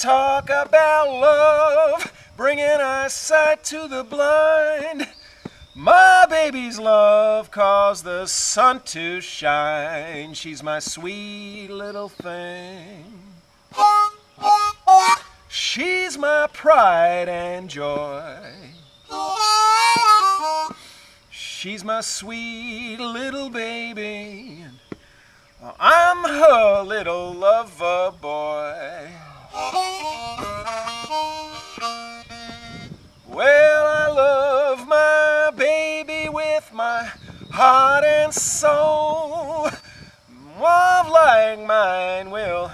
talk about love, bringing eyesight to the blind. My baby's love caused the sun to shine. She's my sweet little thing. She's my pride and joy. She's my sweet little baby. I'm her little lover boy. Well, I love my baby with my heart and soul. Love like mine will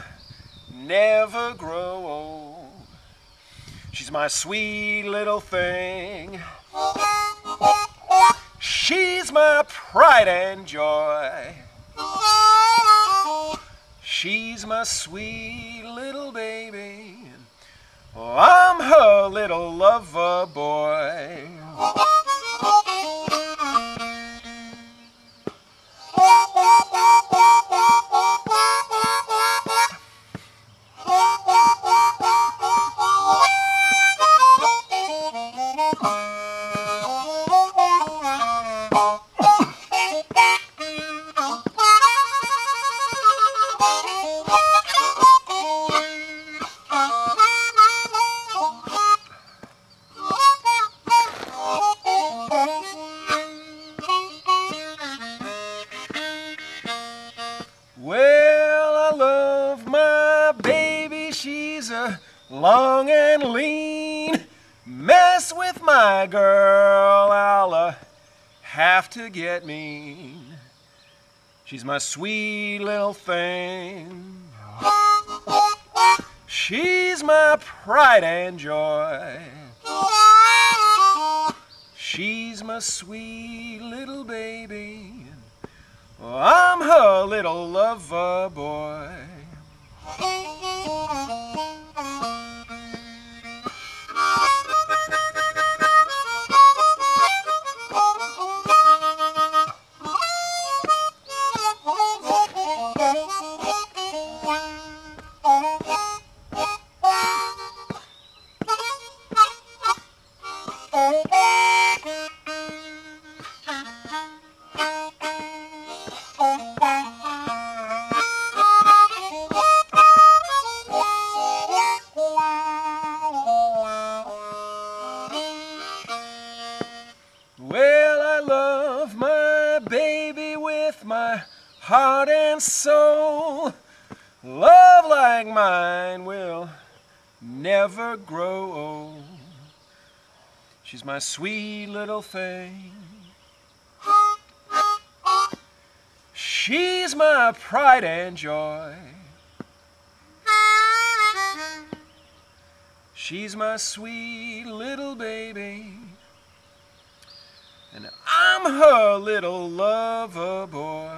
never grow old. She's my sweet little thing. She's my pride and joy. She's my sweet little baby. Oh, I'm her little lover boy. Well, I love my baby, she's a long and lean. Mess with my girl, I'll have to get mean. She's my sweet little thing. She's my pride and joy. She's my sweet little baby. Oh, I'm her little lover boy. My heart and soul, love like mine will never grow old. She's my sweet little thing. She's my pride and joy. She's my sweet little baby. And I'm her little lover boy.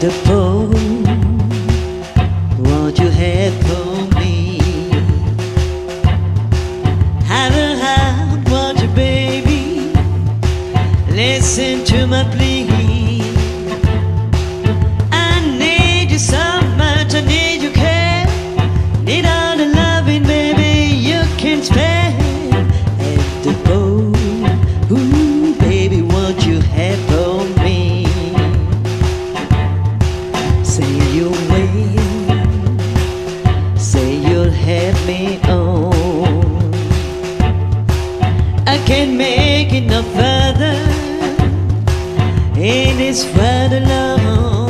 The poem, what you have for me. Have a heart, won't you, baby? Listen to my plea. I need you so much, I need you care. Need all the loving, baby, you can spare. And the poem, ooh, baby, what you have for me. Say you will, say you'll have me on. I can't make it no further in this world alone.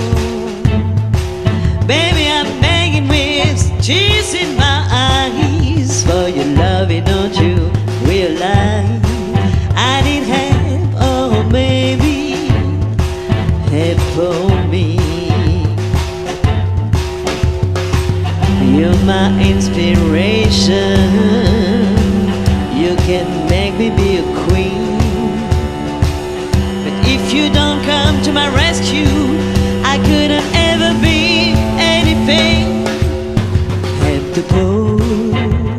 Baby, I'm begging with tears in my eyes for your loving, don't you realize? I didn't have, oh baby, have for me. You're my inspiration. You can make me be a queen, but if you don't come to my rescue, I couldn't ever be anything. Have the poem,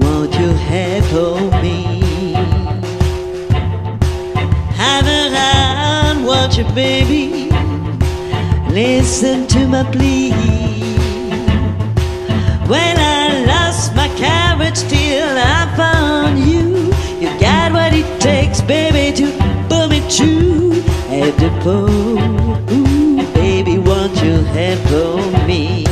won't you have for me? Have a hand, watch it, baby. Listen to my plea. When I lost my courage, still I found you. You got what it takes, baby, to pull me through. Have the poem, ooh, baby, won't you have for me?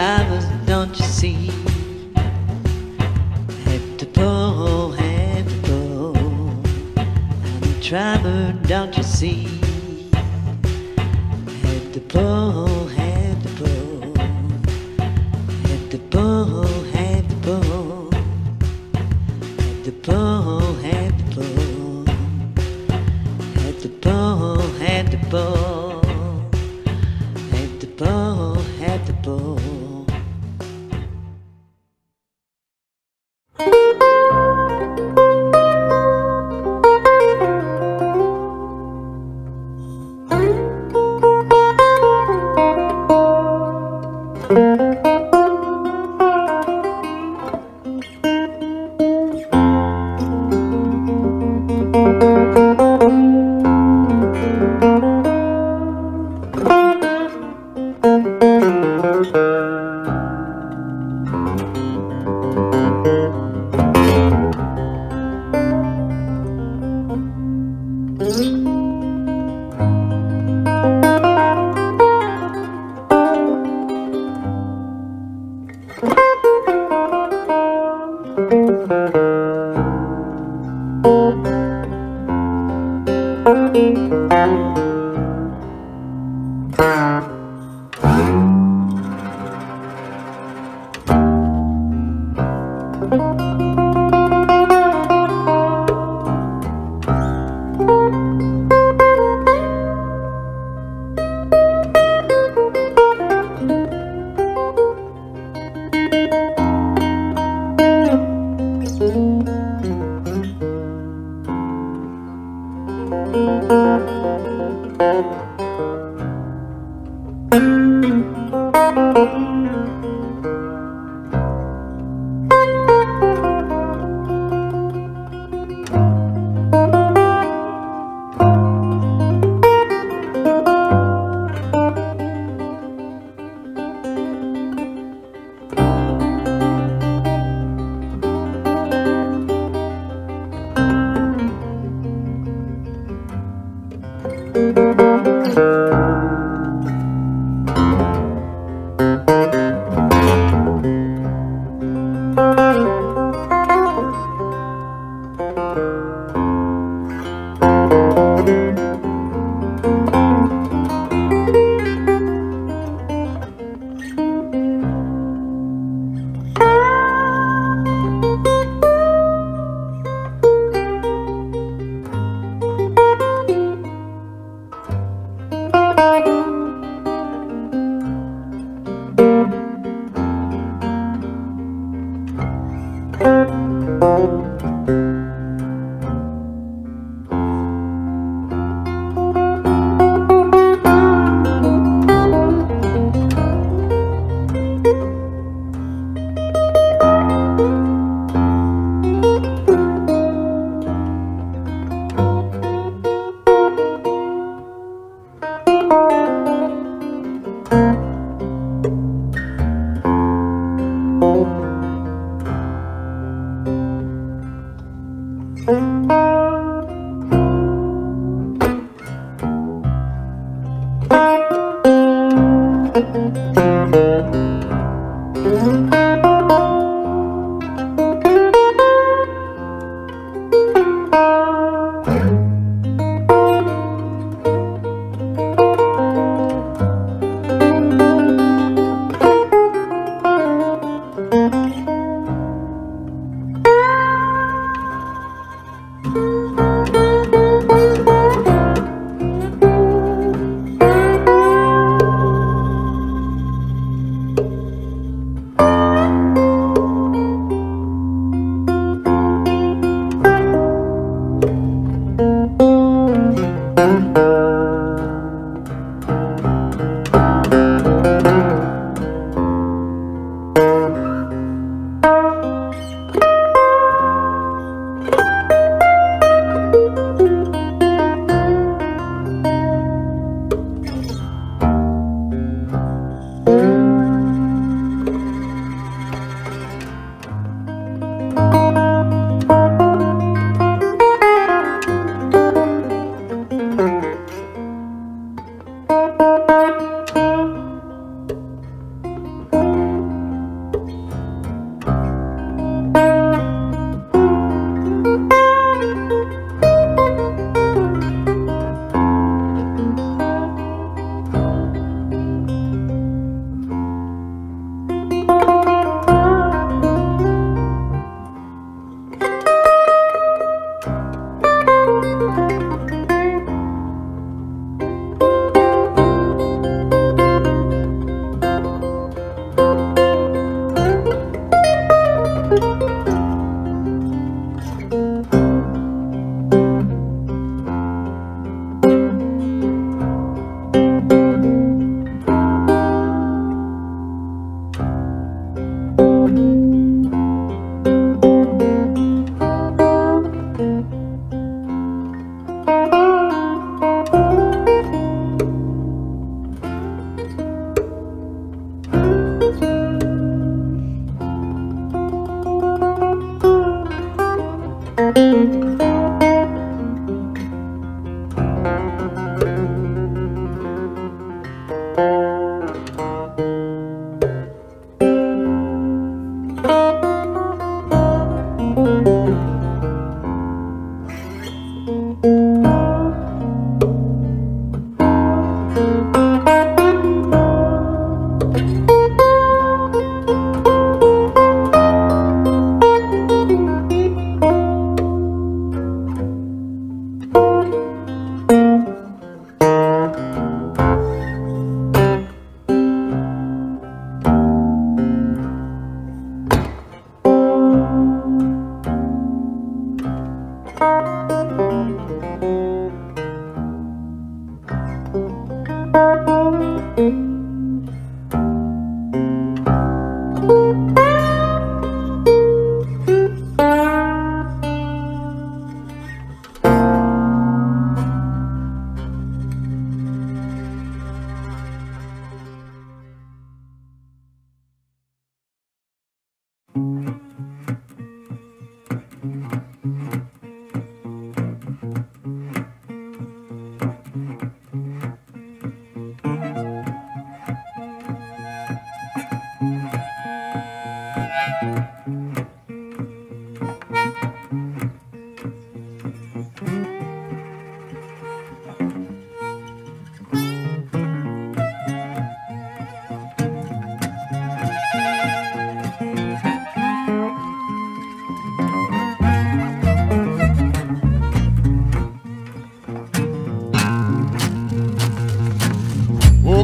Trouble, don't you see? Have to pull, have to pull. I'm in trouble, don't you see? Have to pull, have to pull. Have to pull, have to pull. Have to pull, have to pull. Have to pull, have to pull. Have to pull, have to pull.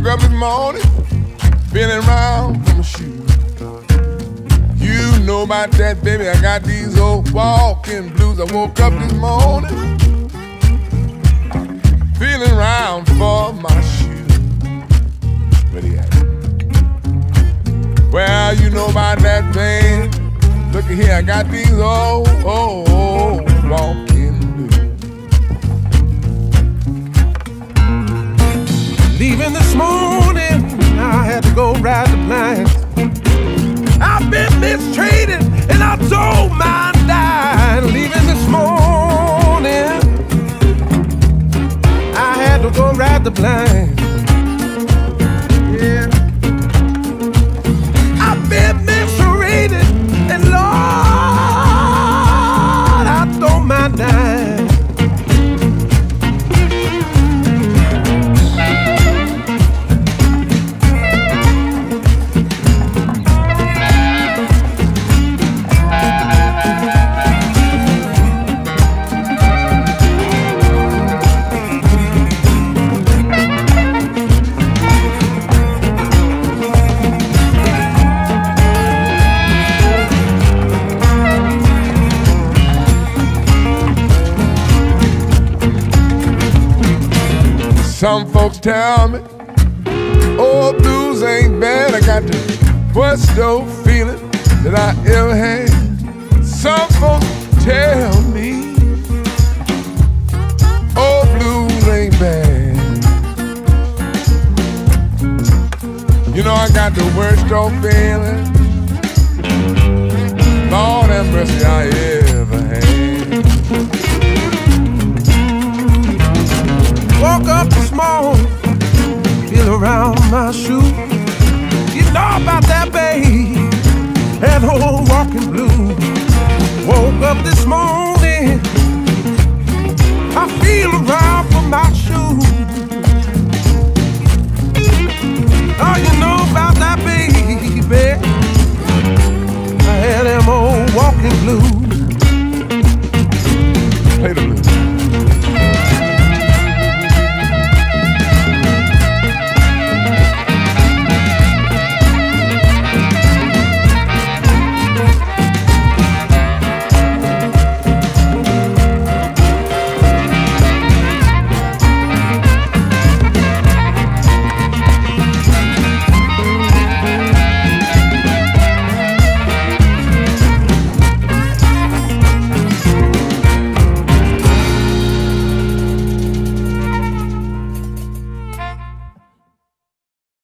Up in the morning, feeling round in my shoes. You know about that, baby, I got these old walking blues. I woke up this morning, feeling round for my shoes. Where they at? Well, you know about that, man. Look at here, I got these old walking. Leaving this morning, I had to go ride the blind. I've been mistreated and I told my line. Leaving this morning, I had to go ride the blind. Yeah, I've been mistreated and Lord, I told my line. Some folks tell me, old blues ain't bad. I got the worst old feeling that I ever had. Some folks tell me, old blues ain't bad. You know I got the worst old feeling, Lord have mercy, I ever had. Woke up this morning, feel around my shoe. You know about that, babe, that old walking blue. Woke up this morning,